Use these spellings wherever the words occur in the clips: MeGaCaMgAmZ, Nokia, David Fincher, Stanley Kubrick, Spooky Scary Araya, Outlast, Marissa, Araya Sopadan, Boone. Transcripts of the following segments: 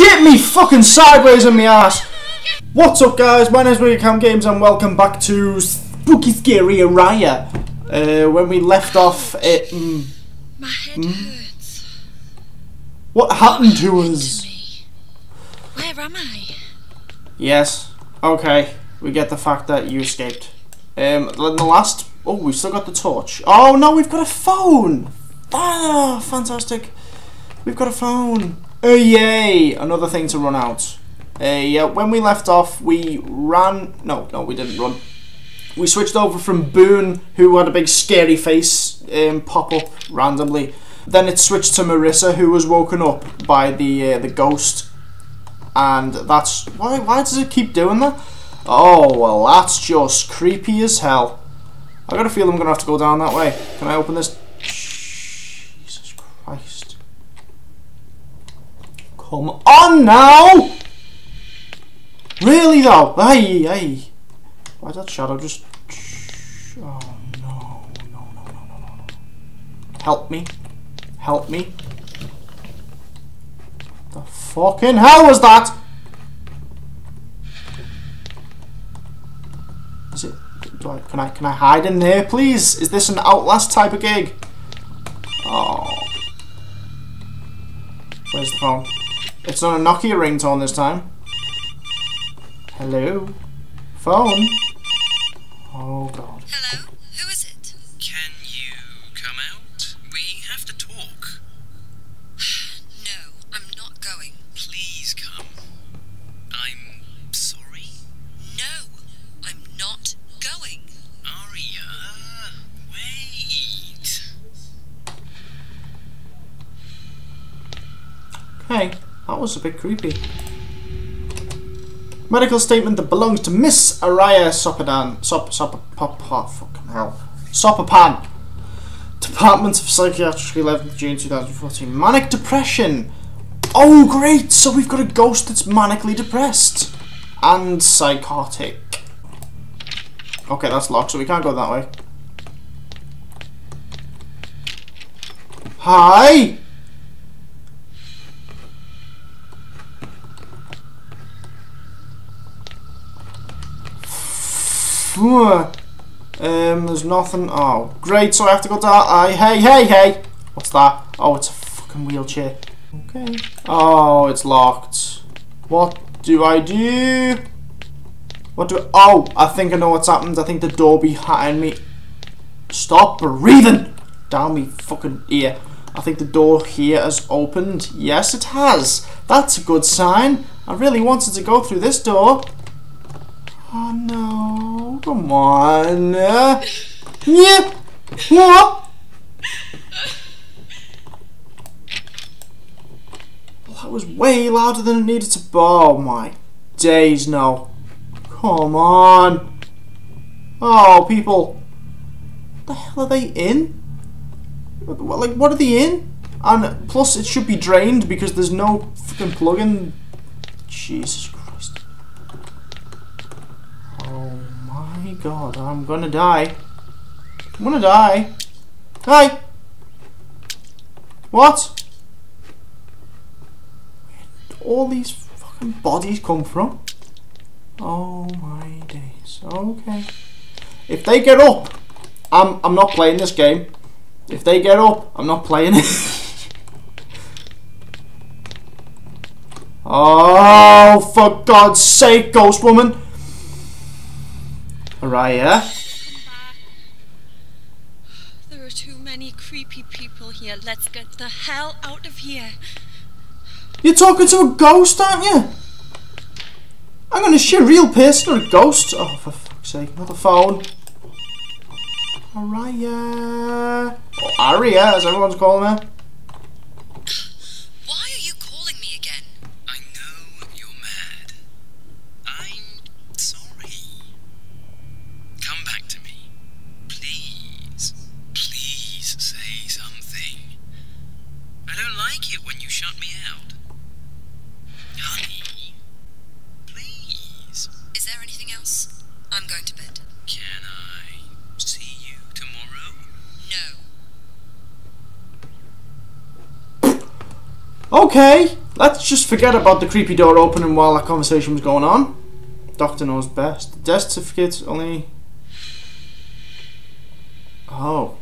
Shit me fucking sideways in my ass. What's up, guys? My name's MeGaCaMgAmZ and welcome back to Spooky Scary Araya. When we left off, it. My head hurts. What happened to us? Where am I? Yes. Okay. We get the fact that you escaped. In the last. Oh, we've still got the torch. Oh no, we've got a phone. Ah, fantastic. We've got a phone. Oh yay! Another thing to run out. Yeah, when we left off, we ran. No, we didn't run. We switched over from Boone, who had a big scary face pop up randomly. Then it switched to Marissa, who was woken up by the ghost. And that's why. Why does it keep doing that? Oh well, that's just creepy as hell. I got a feeling I'm gonna have to go down that way. Can I open this? Jesus Christ! Come on now! Really though? Hey, hey! Why'd that shadow just... Oh no. Help me. Help me. The fucking hell was that? Is it... Can I hide in there, please? Is this an Outlast type of gig? Oh. Where's the phone? It's not a Nokia ringtone this time. Hello? Phone? Oh god. Hello? Who is it? Can you come out? We have to talk. No, I'm not going. Please come. I'm sorry. No, I'm not going. Araya, wait. Hey. That was a bit creepy. Medical statement that belongs to Miss Araya Sopadan. Sopadan. Department of Psychiatry, 11th June 2014. Manic depression. Oh, great! So we've got a ghost that's manically depressed and psychotic. Okay, that's locked, so we can't go that way. Hi. There's nothing. Oh, great. So I have to go to. Hey. What's that? Oh, it's a fucking wheelchair. Okay. Oh, it's locked. What do I do? Oh, I think I know what's happened. I think the door behind me. Stop breathing down me fucking ear. I think the door here has opened. Yes, it has. That's a good sign. I really wanted to go through this door. Oh no, come on. Yeah. What? Well, that was way louder than it needed to be. Oh my days, no. Come on. Oh, people. What the hell are they in? Like, what are they in? And plus, it should be drained because there's no fucking plug-in. Jesus Christ. Oh my god, I'm gonna die. I'm gonna die. Hi! What? Where did all these fucking bodies come from? Oh my days. Okay. If they get up, I'm not playing this game. If they get up, I'm not playing it. Oh, for God's sake, ghost woman! Araya. There are too many creepy people here. Let's get the hell out of here. You're talking to a ghost, aren't you? I'm gonna shit, a real person or a ghost. Oh, for fuck's sake, not the phone. Araya. Or Araya, as everyone's calling her. Why are you calling me again? I know you're mad. I'm sorry. Come back to me. Please. Please say something. I don't like it when you shut me out. Honey. Please. Is there anything else? I'm going to bed. Can I see you tomorrow? No. Okay. Let's just forget about the creepy door opening while that conversation was going on. Doctor knows best. The death certificate's only... Oh.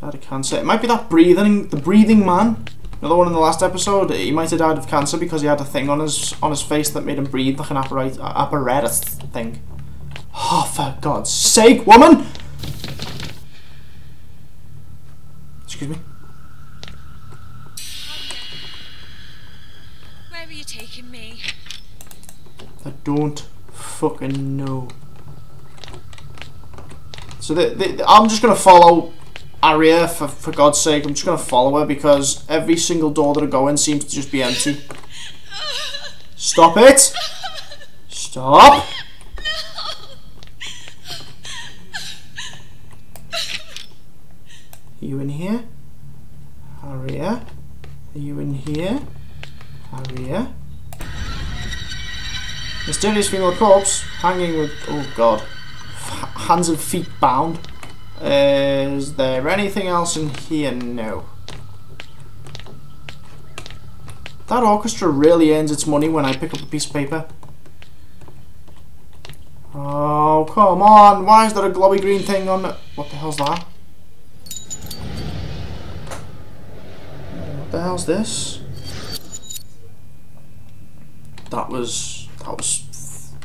Died of cancer. It might be that breathing, the breathing man. Another one in the last episode. He might have died of cancer because he had a thing on his face that made him breathe like an apparatus thing. Oh, for God's sake, woman! Excuse me. Where are you taking me? I don't fucking know. So I'm just gonna follow Araya for God's sake. I'm just gonna follow her because every single door that I go in seems to just be empty. Stop it! Stop! Are you in here? Araya? Are you in here? Araya? Mysterious female corpse hanging with... Oh God. Hands and feet bound. Is there anything else in here? No. That orchestra really earns its money when I pick up a piece of paper. Oh, come on. Why is there a glowy green thing on... What the hell's that? What the hell's this? That was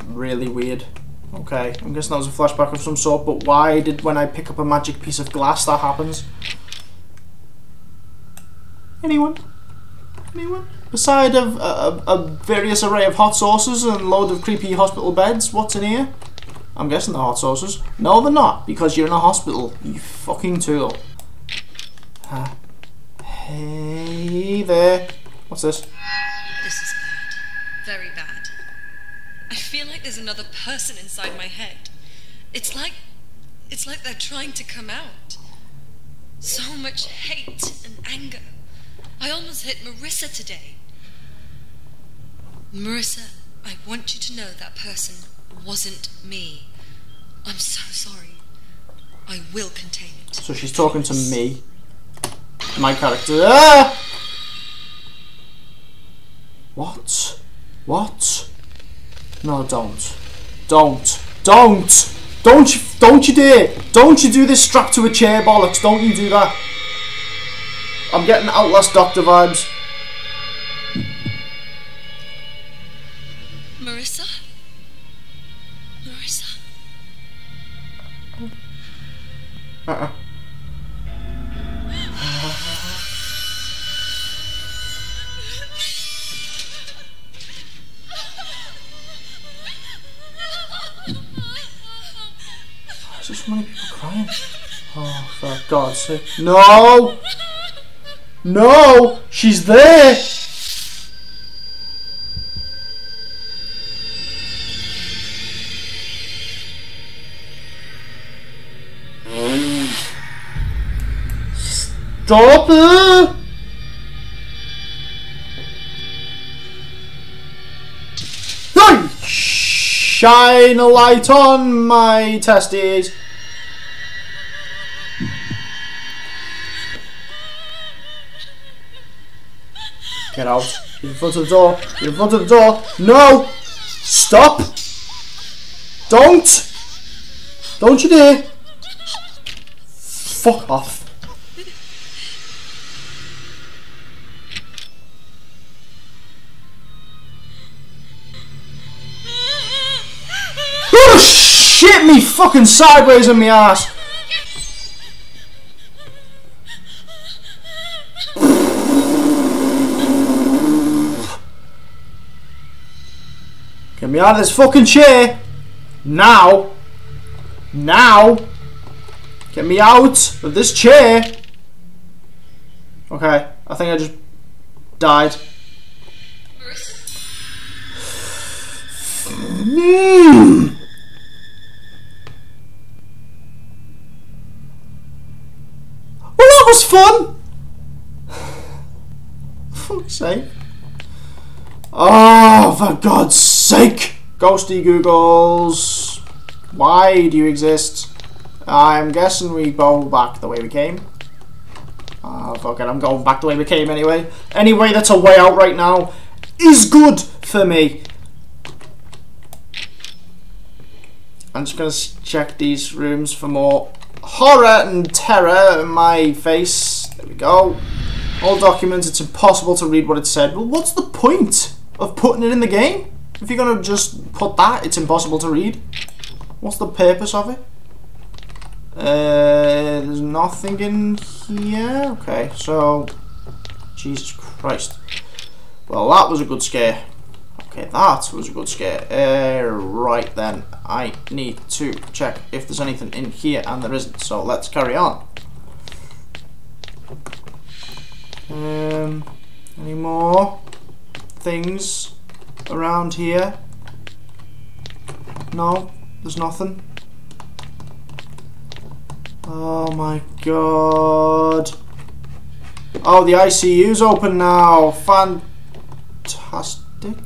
really weird. Okay, I'm guessing that was a flashback of some sort, but why did when I pick up a magic piece of glass that happens? Anyone? Anyone? Beside a various array of hot sauces and a load of creepy hospital beds, what's in here? I'm guessing they're hot sauces. No, they're not, because you're in a hospital, you fucking tool. Huh. Hey there. What's this? This is bad. Very bad. I feel like there's another person inside my head. It's like they're trying to come out. So much hate and anger. I almost hit Marissa today. Marissa, I want you to know that person wasn't me. I'm so sorry. I will contain it. So she's talking to me. My character. Ah! What? What? No, don't. Don't. Don't! Don't you dare! Don't you do this strapped to a chair, bollocks. Don't you do that. I'm getting Outlast Doctor vibes. Marissa? Marissa? Uh-uh. So many people crying. Oh, for God's sake. No! No! She's there! Stop her! Hey! Shine a light on my testes. Get out. You're in front of the door. You're in front of the door. No! Stop! Don't! Don't you dare! Fuck off. Oh, shit me fucking sideways in my ass! Get me out of this fucking chair! Now! Now! Get me out of this chair! Okay, I think I just died. Well, that was fun! Fuck's sake. Oh, for God's sake! Ghosty Googles! Why do you exist? I'm guessing we go back the way we came. Oh, fuck it, I'm going back the way we came anyway. Anyway, that's a way out right now. is good for me. I'm just going to check these rooms for more horror and terror in my face. There we go. All documents, it's impossible to read what it said. Well, what's the point of putting it in the game? If you're going to just put that, it's impossible to read. What's the purpose of it? There's nothing in here. Okay, so... Jesus Christ. Well, that was a good scare. Okay, that was a good scare. Right then, I need to check if there's anything in here, and there isn't, so let's carry on. Any more things around here? No, there's nothing. Oh my god. Oh, the ICU's open now. Fantastic.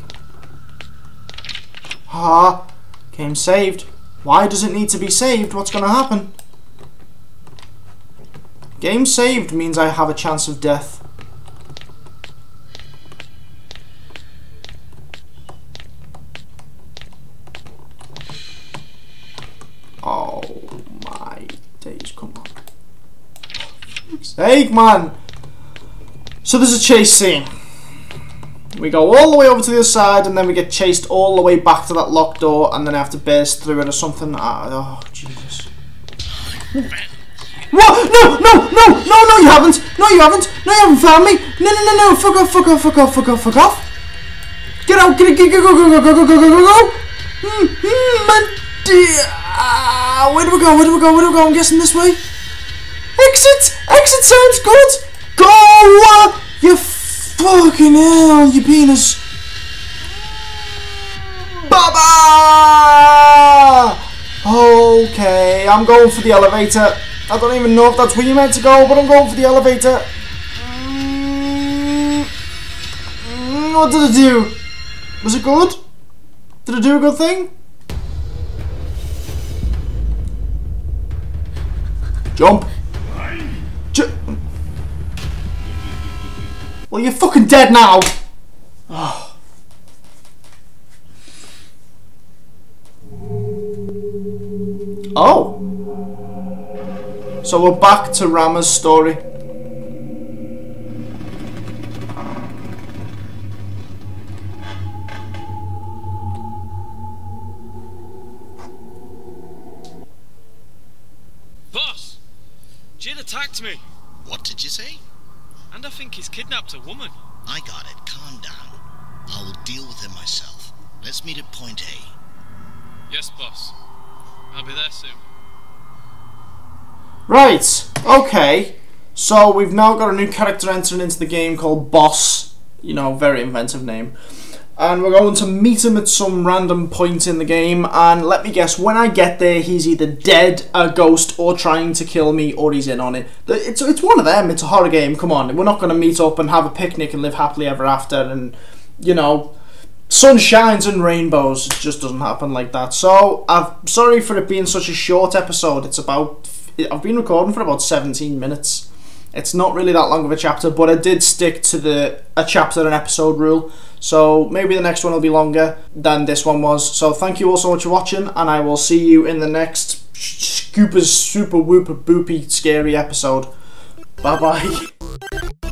Ah, game saved. Why does it need to be saved? What's gonna happen? Game saved means I have a chance of death. Oh my days, come on. Sake, man! So there's a chase scene. We go all the way over to the other side and then we get chased all the way back to that locked door and then I have to burst through it or something. Oh, Jesus. What? No, no, no, no, no, you haven't. No, you haven't. No, you haven't found me. No, no, no, no. Fuck off, fuck off, fuck off, fuck off, fuck off. Get out, get out, get out, go, go, go, go, go, go, go, go, go. My dear. Where do we go? Where do we go? Where do we go? I'm guessing this way. Exit. Exit sounds good. Go. You fucking hell, you penis. Baba. Okay, I'm going for the elevator. I don't even know if that's where you're meant to go, but I'm going for the elevator. What did I do? Was it good? Did I do a good thing? Jump. Well, you're fucking dead now. Oh. Oh. So we're back to Rama's story. Boss! Jin attacked me. What did you say? And I think he's kidnapped a woman. I got it. Calm down. I will deal with him myself. Let's meet at point A. Yes, boss. I'll be there soon. Right, okay, so we've now got a new character entering into the game called Boss, you know, very inventive name. And we're going to meet him at some random point in the game, and let me guess, when I get there, he's either dead, a ghost, or trying to kill me, or he's in on it. It's one of them, it's a horror game, come on, we're not going to meet up and have a picnic and live happily ever after, and, you know... Sun shines and rainbows, it just doesn't happen like that. So, I'm sorry for it being such a short episode, it's about... I've been recording for about 17 minutes. It's not really that long of a chapter, but I did stick to the a chapter and episode rule. So maybe the next one will be longer than this one was. So thank you all so much for watching, and I will see you in the next super whooper boopy scary episode. Bye bye.